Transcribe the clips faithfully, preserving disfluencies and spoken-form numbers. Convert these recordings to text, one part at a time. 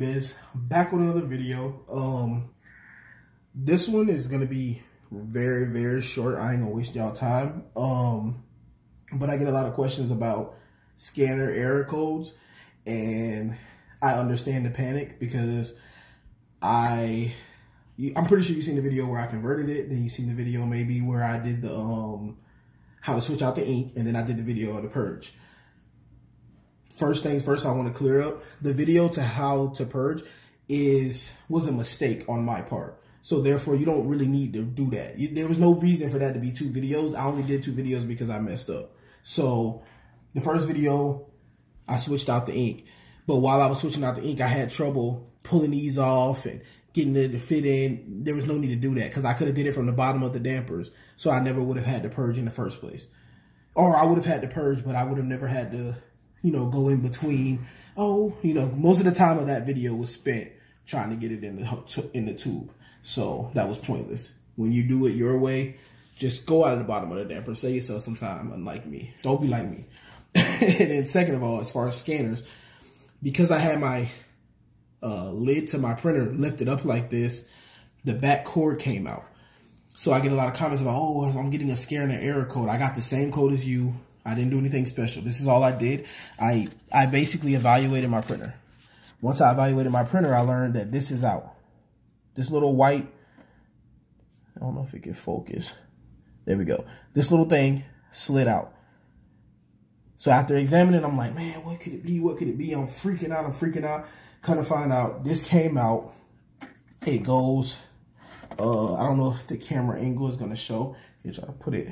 Biz, back with another video. Um, this one is gonna be very, very short. I ain't gonna waste y'all time. Um, but I get a lot of questions about scanner error codes, and I understand the panic because I, I'm pretty sure you've seen the video where I converted it, and you've seen the video maybe where I did the um, how to switch out the ink, and then I did the video of the purge. First things first, I want to clear up the video to how to purge is was a mistake on my part. So therefore, you don't really need to do that. You, there was no reason for that to be two videos. I only did two videos because I messed up. So the first video, I switched out the ink. But while I was switching out the ink, I had trouble pulling these off and getting it to fit in. There was no need to do that because I could have did it from the bottom of the dampers. So I never would have had to purge in the first place. Or I would have had to purge, but I would have never had to, you know, go in between. Oh, you know, most of the time of that video was spent trying to get it in the in the tube. So that was pointless. When you do it your way, just go out of the bottom of the damper. Save yourself some time, unlike me. Don't be like me. And then second of all, as far as scanners, because I had my uh, lid to my printer lifted up like this, the back cord came out. So I get a lot of comments about, oh, I'm getting a scanner error code. I got the same code as you. I didn't do anything special. This is all I did. I, I basically evaluated my printer. Once I evaluated my printer, I learned that this is out. This little white, I don't know if it can focus. There we go. This little thing slid out. So after examining, I'm like, man, what could it be? What could it be? I'm freaking out. I'm freaking out. Kind of find out this came out. It goes, uh, I don't know if the camera angle is going to show. Here, try to put it.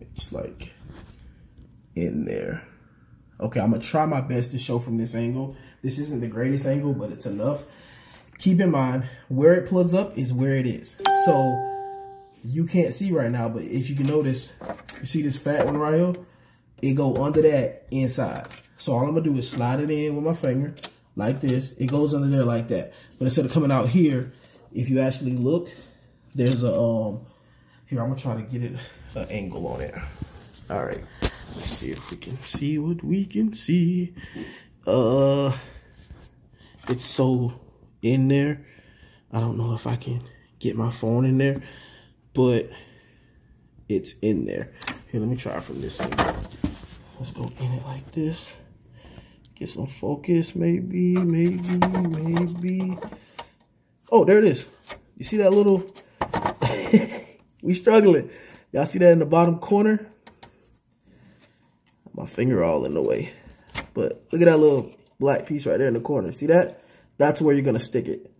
It's like in there. Okay, I'm gonna try my best to show from this angle. This isn't the greatest angle, but it's enough. Keep in mind, where it plugs up is where it is. So you can't see right now, but if you can notice, you see this fat one right here? It go under that inside. So all I'm gonna do is slide it in with my finger like this. It goes under there like that. But instead of coming out here, if you actually look, there's a um here, I'm gonna try to get it an angle on it. All right, let's see if we can see what we can see. Uh, it's so in there. I don't know if I can get my phone in there, but it's in there. Here, let me try from this angle. Let's go in it like this. Get some focus, maybe, maybe, maybe. Oh, there it is. You see that little? We struggling. Y'all see that in the bottom corner? My finger all in the way. But look at that little black piece right there in the corner. See that? That's where you're going to stick it.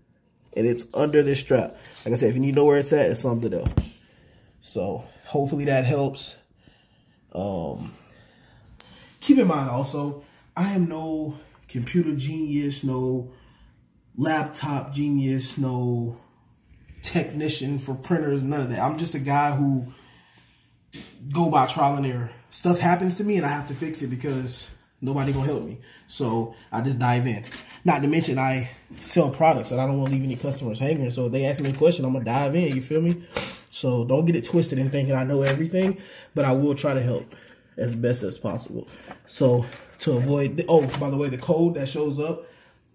And it's under this strap. Like I said, if you need to know where it's at, it's under there. So hopefully that helps. Um, keep in mind also, I am no computer genius, no laptop genius, no technician for printers, none of that. I'm just a guy who go by trial and error. Stuff happens to me and I have to fix it because nobody gonna help me. So I just dive in. Not to mention I sell products and I don't want to leave any customers hanging. So if they ask me a question, I'm gonna dive in, you feel me? So don't get it twisted in thinking I know everything, but I will try to help as best as possible. So to avoid, oh, by the way, the code that shows up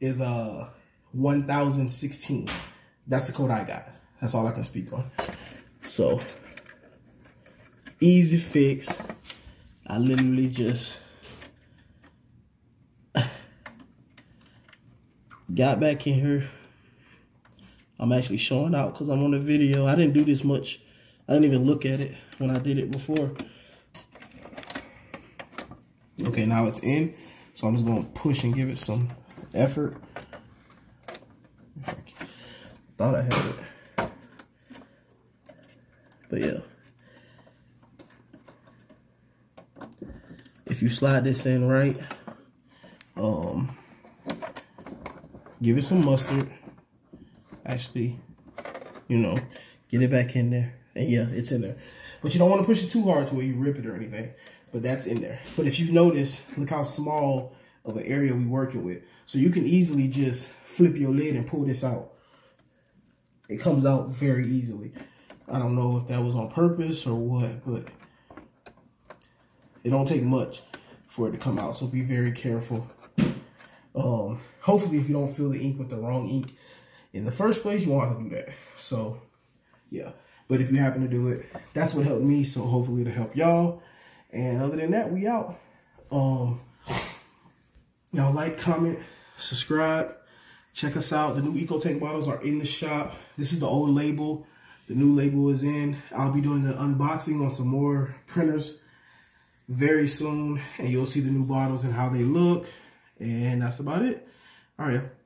is uh, one thousand sixteen. That's the code I got. That's all I can speak on. So, easy fix. I literally just got back in here. I'm actually showing out because I'm on the video. I didn't do this much. I didn't even look at it when I did it before. Okay, now it's in. So I'm just going to push and give it some effort. Thought I had it. But yeah, if you slide this in right, um, give it some mustard, actually, you know, get it back in there, and yeah, it's in there, but you don't want to push it too hard to where you rip it or anything, but that's in there. But if you notice, look how small of an area we're working with, so you can easily just flip your lid and pull this out. It comes out very easily. I don't know if that was on purpose or what, but it don't take much for it to come out. So be very careful Um, hopefully, if you don't fill the ink with the wrong ink in the first place, you won't have to do that. So, yeah. But if you happen to do it, that's what helped me. So hopefully it'll help y'all. And other than that, we out. Um, y'all like, comment, subscribe. Check us out. The new EcoTank bottles are in the shop. This is the old label. The new label is in. I'll be doing an unboxing on some more printers very soon. And you'll see the new bottles and how they look. And that's about it. All right.